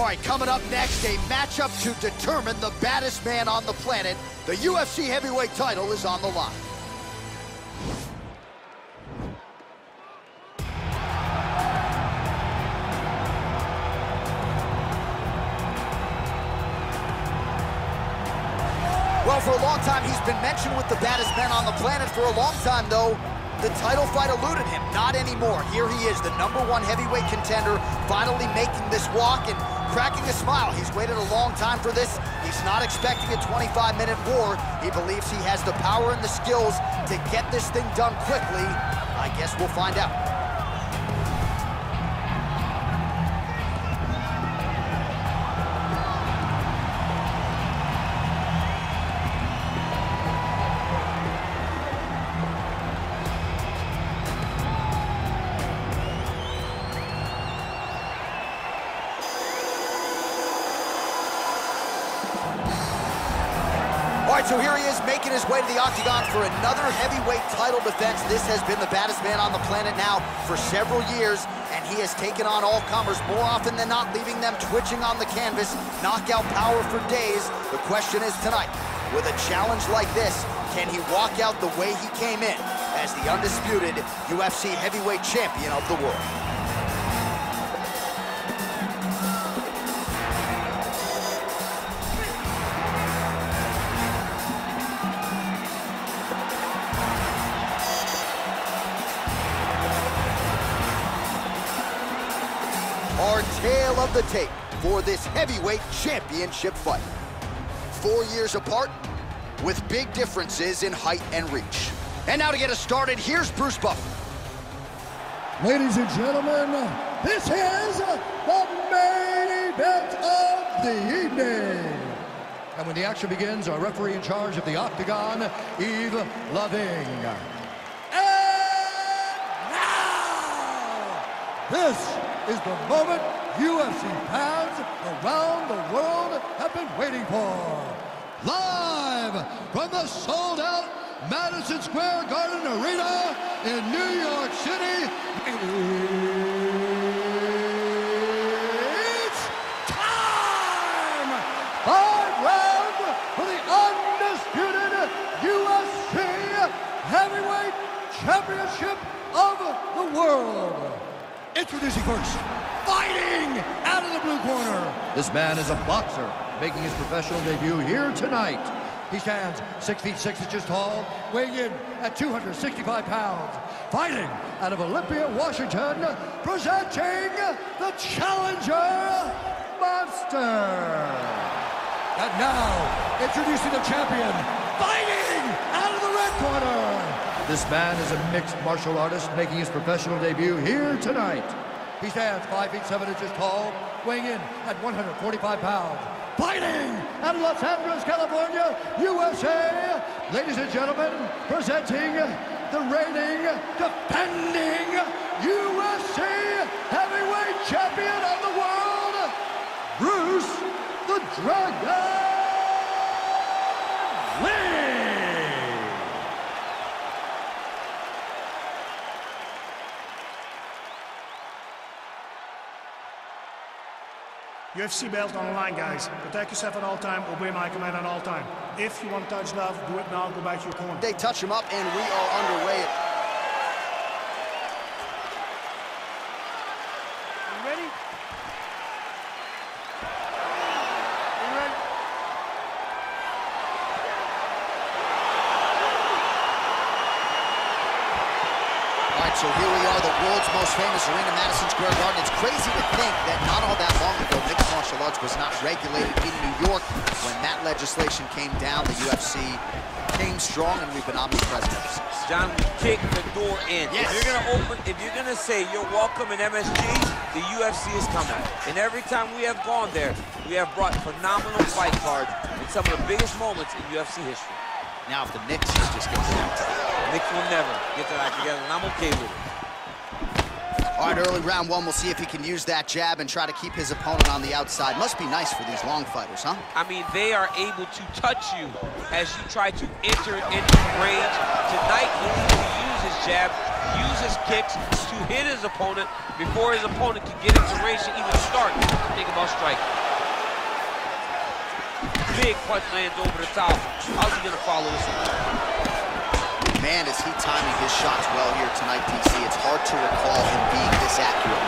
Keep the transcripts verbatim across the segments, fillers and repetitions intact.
All right, coming up next, a matchup to determine the baddest man on the planet. The U F C heavyweight title is on the line. Well, for a long time, he's been mentioned with the baddest men on the planet. For a long time, though, the title fight eluded him. Not anymore. Here he is, the number one heavyweight contender, finally making this walk and cracking a smile. He's waited a long time for this. He's not expecting a twenty-five minute war. He believes he has the power and the skills to get this thing done quickly. I guess we'll find out. So here he is, making his way to the octagon for another heavyweight title defense. This has been the baddest man on the planet now for several years, and he has taken on all comers more often than not, leaving them twitching on the canvas, knockout power for days. The question is tonight, with a challenge like this, can he walk out the way he came in as the undisputed U F C heavyweight champion of the world? Our tale of the tape for this heavyweight championship fight. Four years apart with big differences in height and reach. And now to get us started, here's Bruce Buffer. Ladies and gentlemen, this is the main event of the evening. And when the action begins, our referee in charge of the octagon, Eve Loving. And now, this is the moment U F C fans around the world have been waiting for. Live from the sold-out Madison Square Garden Arena in New York City, it's time! Five rounds for the undisputed U F C Heavyweight Championship of the world. Introducing first, fighting out of the blue corner. This man is a boxer, making his professional debut here tonight. He stands six feet six inches tall, weighing in at two hundred sixty-five pounds. Fighting out of Olympia, Washington, presenting the challenger, Monster. And now, introducing the champion, fighting out of the red corner. This man is a mixed martial artist making his professional debut here tonight. He stands five feet seven inches tall, weighing in at one hundred forty-five pounds. Fighting out of Los Angeles, California, U S A. Ladies and gentlemen, presenting the reigning, defending U F C heavyweight champion of the world, Bruce the Dragon Lee. U F C belt on the line, guys. Protect yourself at all time, obey my command at all time. If you want to touch love, do it now, go back to your corner. They touch him up, and we are underway. You ready? You ready? All right, so here we are, the world's most famous arena, Madison Square Garden. It's crazy to think that not all that long ago, martial arts was not regulated in New York. When that legislation came down, the U F C came strong, and we've been omnipresent. John, we kick the door in. Yes. If you're gonna open, if you're gonna say you're welcome in M S G, the U F C is coming. And every time we have gone there, we have brought phenomenal fight cards in some of the biggest moments in U F C history. Now, if the Knicks just gets that, Knicks will never get that out together, and I'm okay with it. All right, early round one, we'll see if he can use that jab and try to keep his opponent on the outside. Must be nice for these long fighters, huh? I mean, they are able to touch you as you try to enter into range. Tonight, he needs to use his jab, use his kicks to hit his opponent before his opponent can get into range to even start to think about striking. Big punch lands over the top. How's he gonna follow this one? Man, is he timing his shots well here tonight, D C. It's hard to recall him being this accurate.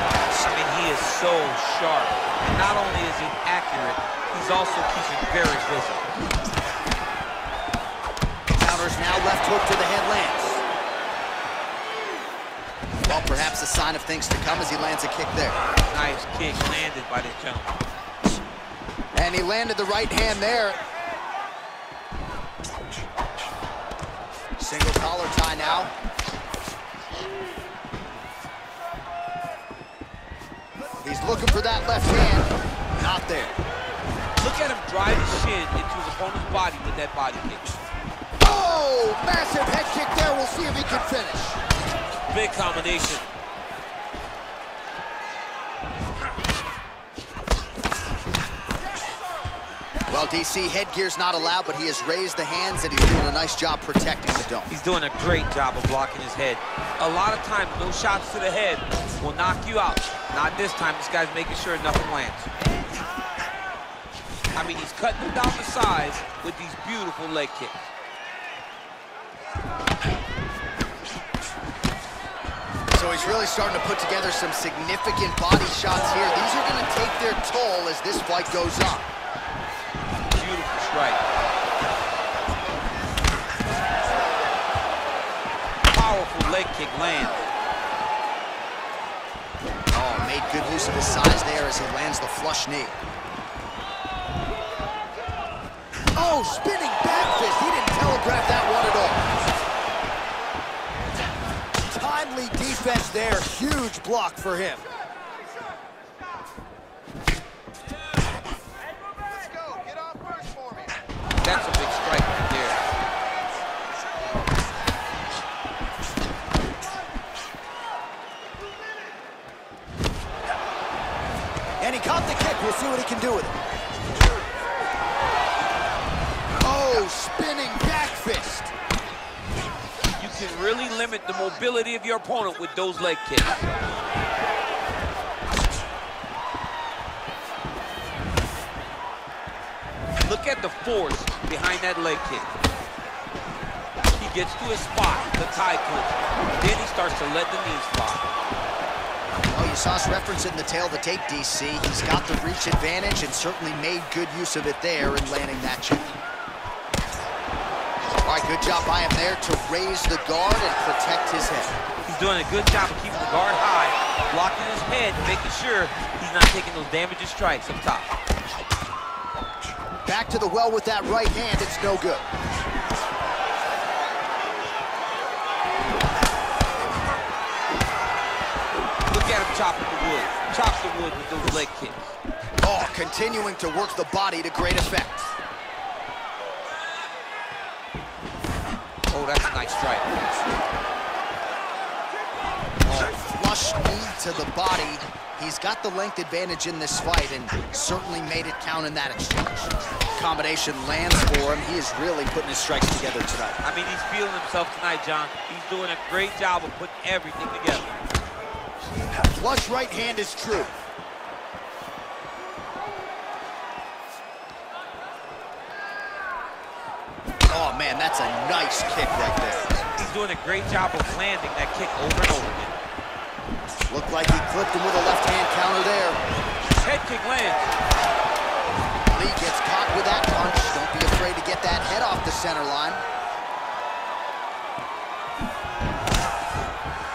I mean, he is so sharp. And not only is he accurate, he's also keeping very busy. Counters now, left hook to the head lands. Well, perhaps a sign of things to come as he lands a kick there. Nice kick landed by this gentleman. And he landed the right hand there. Single collar tie now. He's looking for that left hand. Not there. Look at him drive his shin into his opponent's body with that body kick. Oh, massive head kick there. We'll see if he can finish. Big combination. Well, D C, headgear's not allowed, but he has raised the hands and he's doing a nice job protecting the dome. He's doing a great job of blocking his head. A lot of times, those shots to the head will knock you out. Not this time, this guy's making sure nothing lands. I mean, he's cutting them down to size with these beautiful leg kicks. So he's really starting to put together some significant body shots here. These are gonna take their toll as this fight goes on. Right. Powerful leg kick land. Oh, made good use of his size there as he lands the flush knee. Oh, spinning back fist. He didn't telegraph that one at all. Timely defense there. Huge block for him. That's a big strike right there. And he caught the kick. We'll see what he can do with it. Oh, spinning back fist. You can really limit the mobility of your opponent with those leg kicks. Look at the force behind that leg kick. He gets to his spot, the tie clinch. Then he starts to let the knees fly. Well, you saw us referencing the tail of the tape, D C. He's got the reach advantage and certainly made good use of it there in landing that chip. All right, good job by him there to raise the guard and protect his head. He's doing a good job of keeping the guard high, blocking his head, making sure he's not taking those damaging strikes up top. Back to the well with that right hand, it's no good. Look at him chopping the wood. Chops the wood with those leg kicks. Oh, continuing to work the body to great effect. Oh, that's a nice strike. Oh, flush knee to the body. He's got the length advantage in this fight and certainly made it count in that exchange. Combination lands for him. He is really putting his strikes together tonight. I mean, he's feeling himself tonight, John. He's doing a great job of putting everything together. Flush right hand is true. Oh, man, that's a nice kick right there. He's doing a great job of landing that kick over and over again. Looked like he clipped him with a left-hand counter there. Head kick lands. Lee gets caught with that punch. Don't be afraid to get that head off the center line.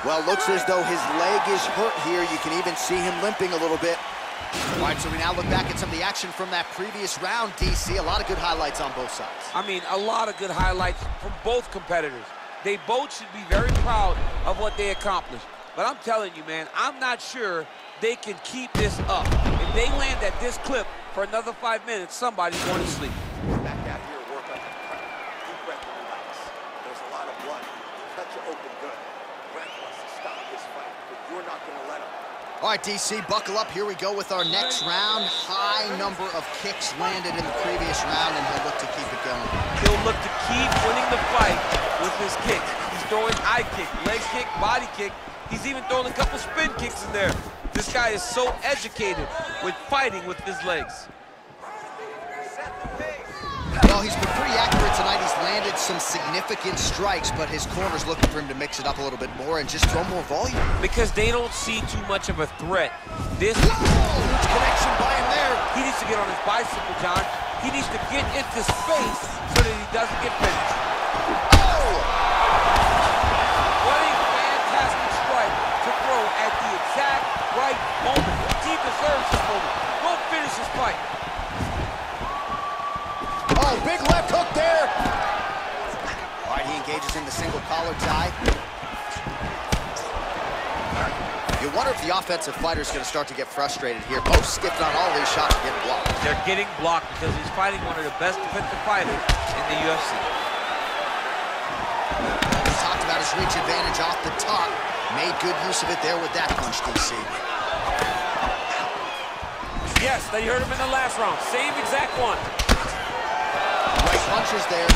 Well, looks as though his leg is hurt here. You can even see him limping a little bit. All right, so we now look back at some of the action from that previous round, D C. A lot of good highlights on both sides. I mean, a lot of good highlights from both competitors. They both should be very proud of what they accomplished. But I'm telling you, man, I'm not sure they can keep this up. If they land at this clip for another five minutes, somebody's going to sleep. Back out here, work on the front. Deep breath and relax. There's a lot of blood. Cut your open gun. Brad wants to stop this fight, but you're not going to let him. All right, D C, buckle up. Here we go with our next round. High number of kicks landed in the previous round, and he'll look to keep it going. He'll look to keep winning the fight with his kicks. throwing eye kick, leg kick, body kick. He's even throwing a couple spin kicks in there. This guy is so educated with fighting with his legs. Well, he's been pretty accurate tonight. He's landed some significant strikes, but his corner's looking for him to mix it up a little bit more and just throw more volume. Because they don't see too much of a threat. This huge connection by him there. He needs to get on his bicycle, John. He needs to get into space so that he doesn't get finished. Oh! What a fantastic strike to throw at the exact right moment. He deserves this moment. We'll finish this fight. Oh, big left hook there. All right, he engages in the single collar tie. You wonder if the offensive fighter's going to start to get frustrated here. Both skipped on all these shots and get blocked. They're getting blocked because he's fighting one of the best defensive fighters in the U F C. He talked about his reach advantage off the top. Made good use of it there with that punch, D C. Yes, they heard him in the last round. Same exact one. Right punches there.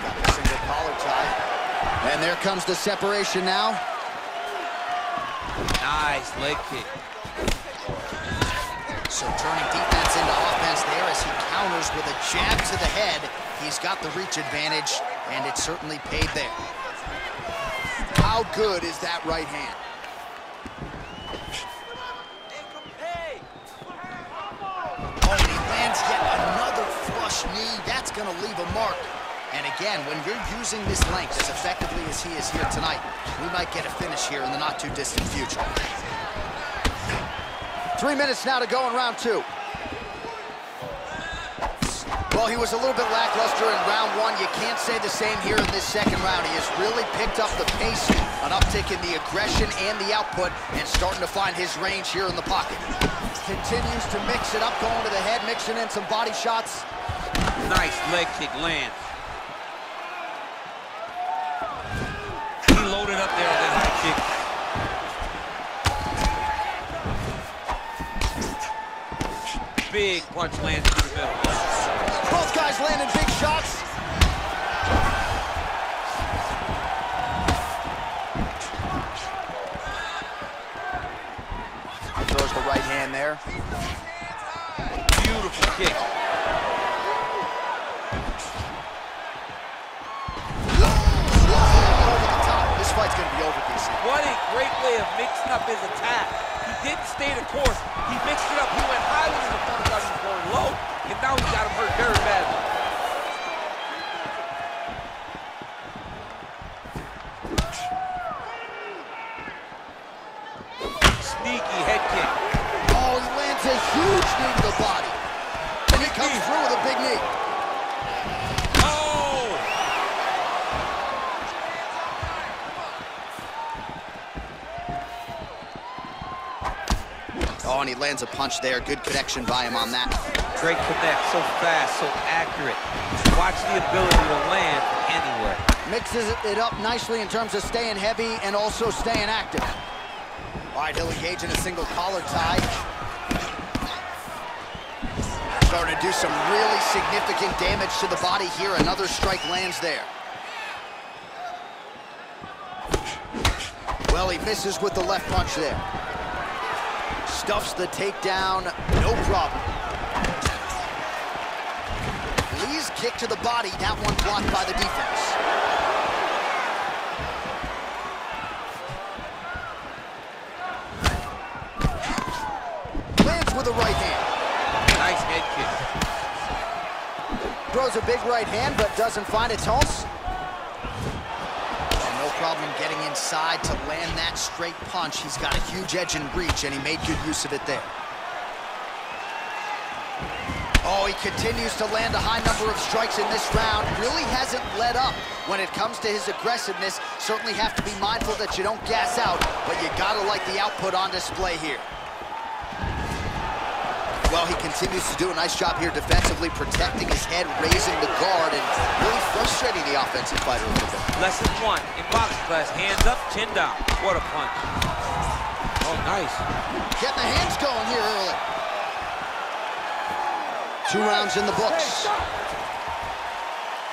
Got the single collar tie. And there comes the separation now. Nice leg kick. So turning defense into offense there as he counters with a jab to the head. He's got the reach advantage, and it certainly paid there. How good is that right hand? Oh, he lands yet another flush knee. That's going to leave a mark. And again, when you're using this length as effectively as he is here tonight, we might get a finish here in the not-too-distant future. Three minutes now to go in round two. Well, he was a little bit lackluster in round one. You can't say the same here in this second round. He has really picked up the pace, an uptick in the aggression and the output, and starting to find his range here in the pocket. Continues to mix it up, going to the head, mixing in some body shots. Nice leg kick lands. Big punch lands in the middle. Both guys landing big shots. Throws the right hand there. Beautiful kick. Over the top. This fight's going to be over, D C. What a great way of mixing up his attack. He didn't stay the course. He mixed it up. He went high when his opponent thought he was going low, and now he got him hurt very badly. Sneaky head kick. Oh, he lands a huge knee to the body. And he comes through with a big knee. Oh! Oh, and he lands a punch there. Good connection by him on that. Great connect, so fast, so accurate. Watch the ability to land anywhere. Mixes it up nicely in terms of staying heavy and also staying active. All right, he'll engage in a single collar tie. Starting to do some really significant damage to the body here. Another strike lands there. Well, he misses with the left punch there. Stuffs the takedown, no problem. Lee's kick to the body, that one blocked by the defense. Lands with a right hand. Nice head kick. Throws a big right hand, but doesn't find its home. Problem getting inside to land that straight punch. He's got a huge edge and reach, and he made good use of it there. Oh, he continues to land a high number of strikes in this round. Really hasn't let up when it comes to his aggressiveness. Certainly have to be mindful that you don't gas out, but you gotta like the output on display here. Well, he continues to do a nice job here defensively, protecting his head, raising the guard, and really frustrating the offensive fighter a little bit. Lesson one in boxing class, hands up, chin down. What a punch. Oh, nice. Getting the hands going here early. Two rounds in the books.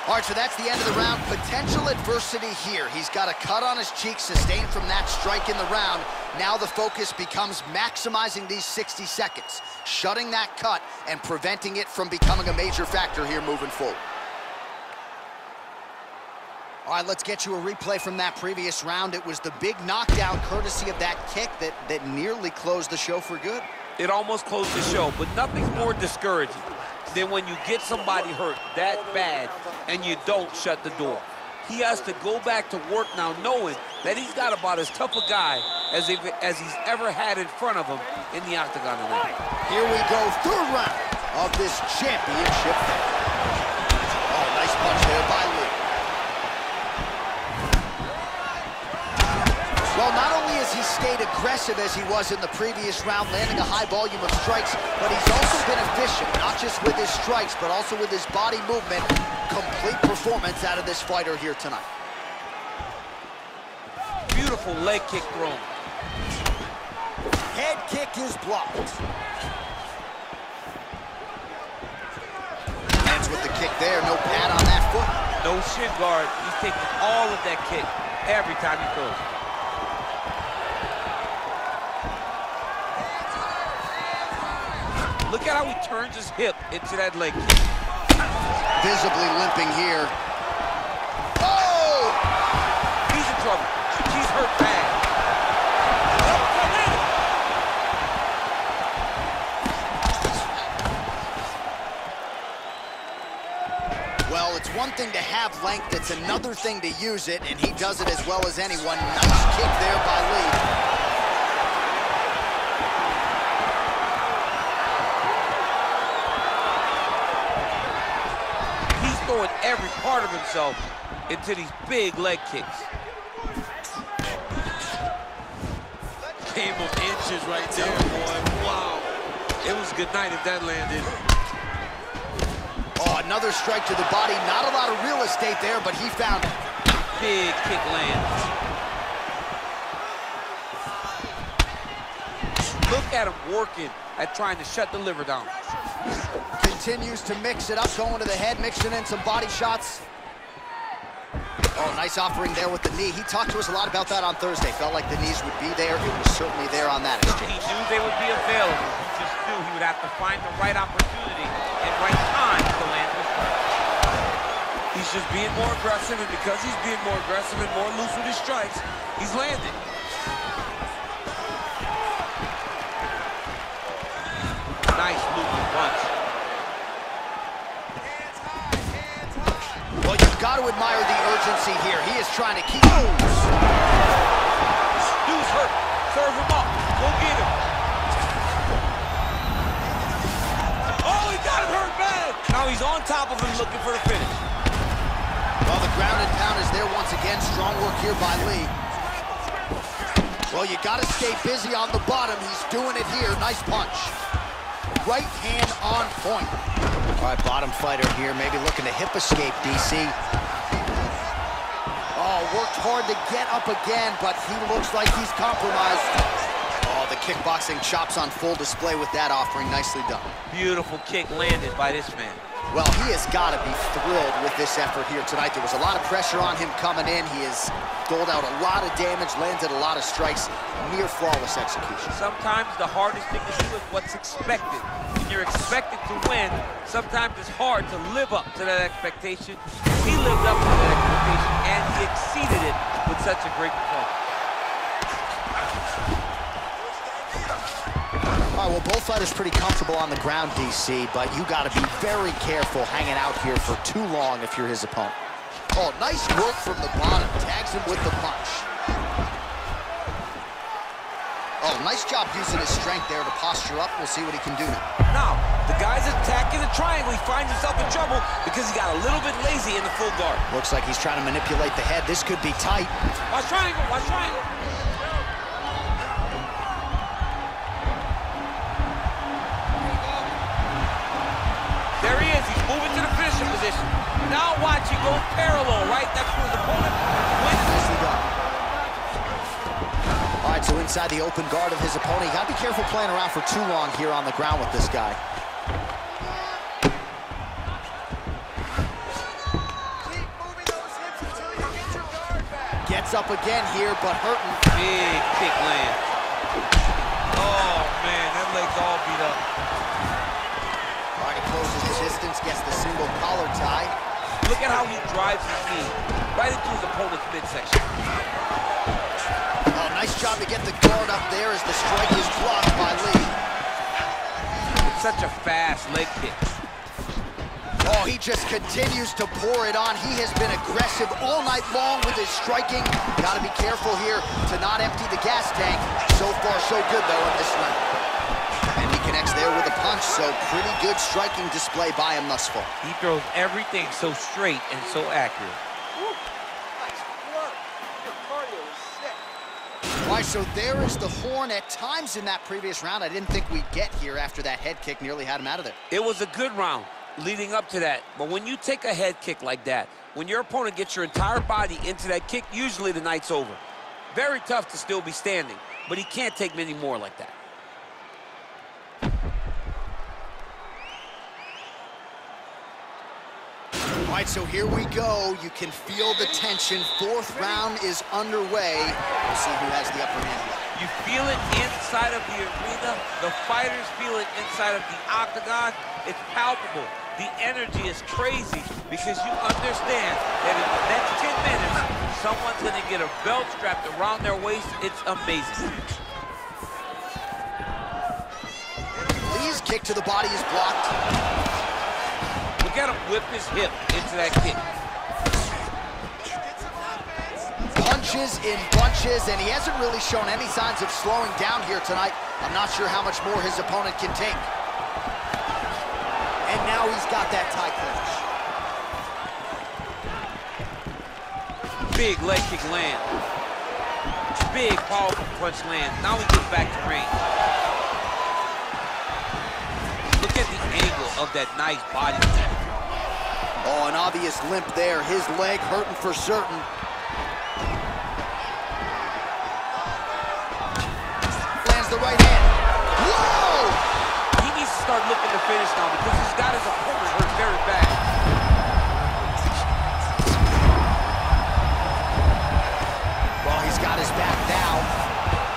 All right, so that's the end of the round. Potential adversity here. He's got a cut on his cheek sustained from that strike in the round. Now the focus becomes maximizing these sixty seconds, shutting that cut and preventing it from becoming a major factor here moving forward. All right, let's get you a replay from that previous round. It was the big knockdown courtesy of that kick that, that nearly closed the show for good. It almost closed the show, but nothing's more discouraging than when you get somebody hurt that bad and you don't shut the door. He has to go back to work now knowing that he's got about as tough a guy as, if, as he's ever had in front of him in the octagon tonight. Here we go, third round of this championship. Oh, nice punch there by Lee. Well, not only has he stayed aggressive as he was in the previous round, landing a high volume of strikes, but he's also been efficient, not just with his strikes, but also with his body movement. Complete performance out of this fighter here tonight. Beautiful leg kick thrown. Head kick is blocked. Lands with the kick there, no pad on that foot. No shin guard, he's taking all of that kick every time he throws. Look at how he turns his hip into that leg kick. Visibly limping here. Oh! He's in trouble. He's hurt bad. Well, it's one thing to have length. It's another thing to use it, and he does it as well as anyone. Nice kick there by Lee. Every part of himself into these big leg kicks. Game of inches right there, boy. Wow. It was a good night if that landed. Oh, another strike to the body. Not a lot of real estate there, but he found it. Big kick lands. Look at him working at trying to shut the liver down. Continues to mix it up, going to the head, mixing in some body shots. Oh, nice offering there with the knee. He talked to us a lot about that on Thursday. Felt like the knees would be there. It was certainly there on that exchange. He knew they would be available. He just knew he would have to find the right opportunity and right time to land his strike. He's just being more aggressive, and because he's being more aggressive and more loose with his strikes, he's landed. Nice movement punch. Got to admire the urgency here. He is trying to keep... Oh! Dude's hurt. Serve him up. Go get him. Oh, he got it hurt bad. Now he's on top of him looking for the finish. Well, the ground and pound is there once again. Strong work here by Lee. Well, you got to stay busy on the bottom. He's doing it here. Nice punch. Right hand on point. All right, bottom fighter here, maybe looking to hip escape, D C. Oh, worked hard to get up again, but he looks like he's compromised. Oh, the kickboxing chops on full display with that offering. Nicely done. Beautiful kick landed by this man. Well, he has got to be thrilled with this effort here tonight. There was a lot of pressure on him coming in. He has doled out a lot of damage, landed a lot of strikes. Near flawless execution. Sometimes the hardest thing to do is what's expected. You're expected to win. Sometimes it's hard to live up to that expectation. He lived up to that expectation, and he exceeded it with such a great performance. All right, well, both fighters pretty comfortable on the ground, D C, but you got to be very careful hanging out here for too long if you're his opponent. Oh, nice work from the bottom. Tags him with the punch. Oh, nice job using his strength there to posture up. We'll see what he can do now. Now, the guy's attacking the triangle. He finds himself in trouble because he got a little bit lazy in the full guard. Looks like he's trying to manipulate the head. This could be tight. Watch triangle, watch triangle. There he is. He's moving to the finishing position. Now watch, he goes parallel right next to his opponent. So inside the open guard of his opponent, you got to be careful playing around for too long here on the ground with this guy. Gets up again here, but hurting. Big kick land. Oh, man, that leg's all beat up. Trying to close his distance, gets the single collar tie. Look at how he drives his knee right into his opponent's midsection. Oh, nice job to get the guard up there as the strike is blocked by Lee. Such a fast leg kick. Oh, he just continues to pour it on. He has been aggressive all night long with his striking. Gotta be careful here to not empty the gas tank. So far, so good, though, in this round. And he connects there with a punch, so pretty good striking display by him thus far. He throws everything so straight and so accurate. Woo. Nice work. Your cardio is sick. All right, so there is the horn at times in that previous round. I didn't think we'd get here after that head kick nearly had him out of there. It was a good round leading up to that, but when you take a head kick like that, when your opponent gets your entire body into that kick, usually the night's over. Very tough to still be standing, but he can't take many more like that. All right, so here we go. You can feel the tension. Fourth round is underway. We'll see who has the upper hand left. You feel it inside of the arena. The fighters feel it inside of the octagon. It's palpable. The energy is crazy because you understand that in the next ten minutes, someone's going to get a belt strapped around their waist. It's amazing. Lee's kick to the body is blocked. Look at him whip his hip into that kick. Punches in bunches, and he hasn't really shown any signs of slowing down here tonight. I'm not sure how much more his opponent can take. And now he's got that tight clinch. Big leg kick land. Big powerful punch land. Now he gets back to range. Look at the angle of that nice body attack. Oh, an obvious limp there. His leg hurting for certain. The right hand. Whoa! He needs to start looking to finish now because he's got his opponent hurt very bad. Well, he's got his back now.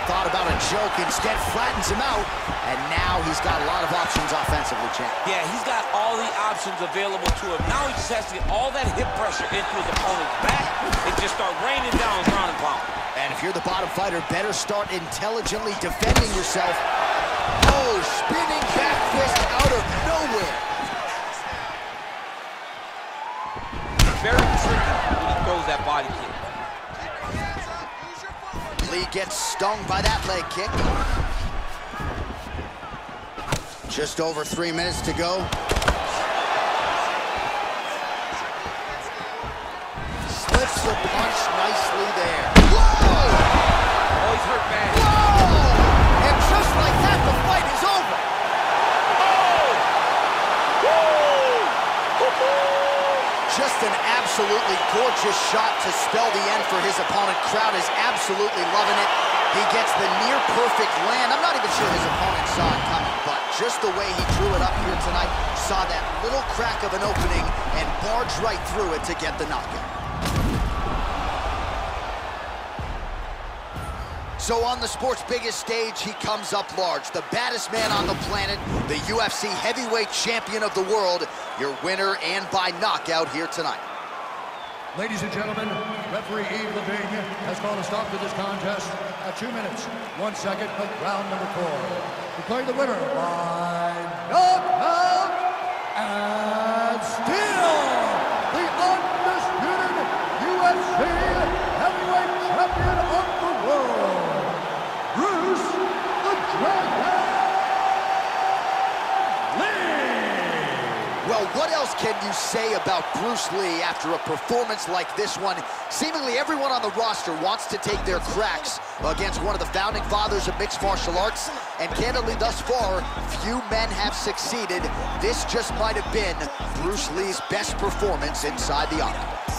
Thought about a joke, instead flattens him out, and now he's got a lot of options offensively, Champ. Yeah, he's got all the options available to him. Now he just has to get all that hip pressure into his opponent's back and just start raining down ground and pound. And if you're the bottom fighter, better start intelligently defending yourself. Oh, spinning back fist out of nowhere. Very tricky when he throws that body kick. Lee gets stung by that leg kick. Just over three minutes to go. Slips the punch nicely there. Oh, he's hurt bad. Whoa! And just like that, the fight is over. Oh! Woo! Just an absolutely gorgeous shot to spell the end for his opponent. Crowd is absolutely loving it. He gets the near-perfect land. I'm not even sure his opponent saw it coming, but just the way he drew it up here tonight, saw that little crack of an opening and barged right through it to get the knockout. So on the sport's biggest stage, he comes up large. The baddest man on the planet, the U F C heavyweight champion of the world, your winner and by knockout here tonight. Ladies and gentlemen, referee Eve Loving has called a stop to this contest at two minutes, one second of round number four. Declaring the winner by knockout and still the undisputed U F C heavyweight champion of the world, Bruce the Dragon Lee! Well, what else can you say about Bruce Lee after a performance like this one? Seemingly everyone on the roster wants to take their cracks against one of the founding fathers of mixed martial arts, and candidly thus far, few men have succeeded. This just might have been Bruce Lee's best performance inside the octagon.